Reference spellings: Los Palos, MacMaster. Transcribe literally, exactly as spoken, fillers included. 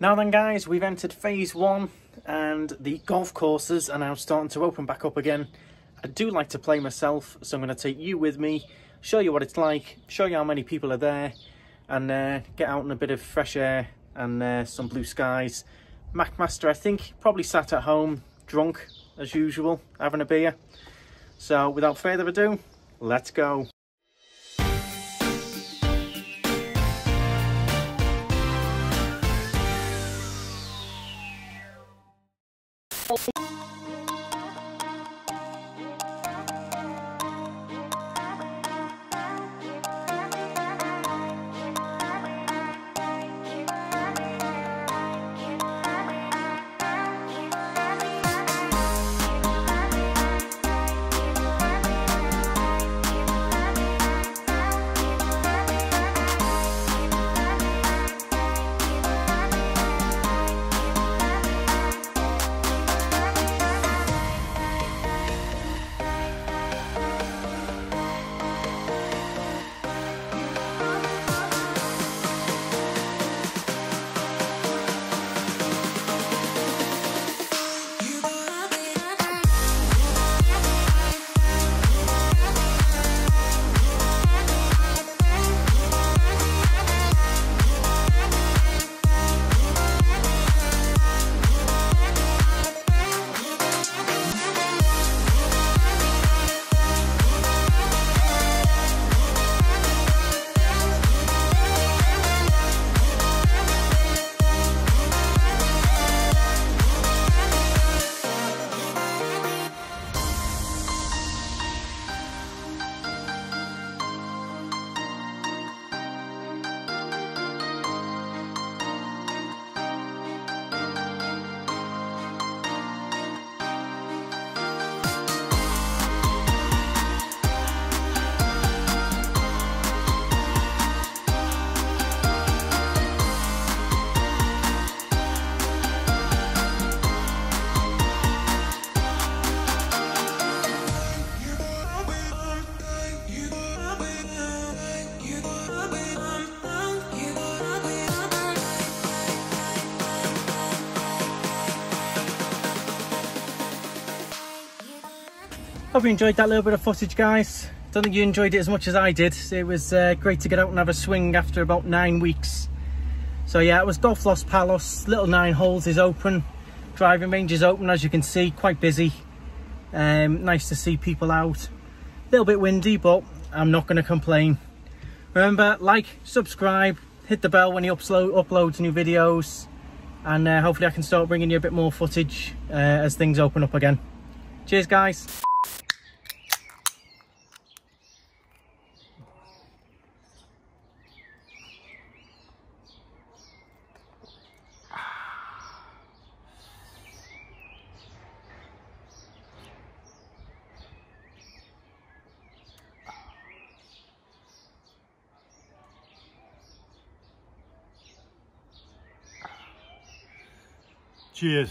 Now then guys, we've entered phase one and the golf courses are now starting to open back up again. I do like to play myself, so I'm going to take you with me, show you what it's like, show you how many people are there, and uh, get out in a bit of fresh air and uh, some blue skies. MacMaster, I think, probably sat at home, drunk as usual, having a beer. So without further ado, let's go. Hope you enjoyed that little bit of footage, guys. Don't think you enjoyed it as much as I did. It was uh, great to get out and have a swing after about nine weeks. So yeah, it was golf Los Palos. Little nine holes is open. Driving range is open, as you can see. Quite busy. Um, nice to see people out. A little bit windy, but I'm not going to complain. Remember, like, subscribe, hit the bell when he upload uploads new videos, and uh, hopefully I can start bringing you a bit more footage uh, as things open up again. Cheers, guys. Cheers.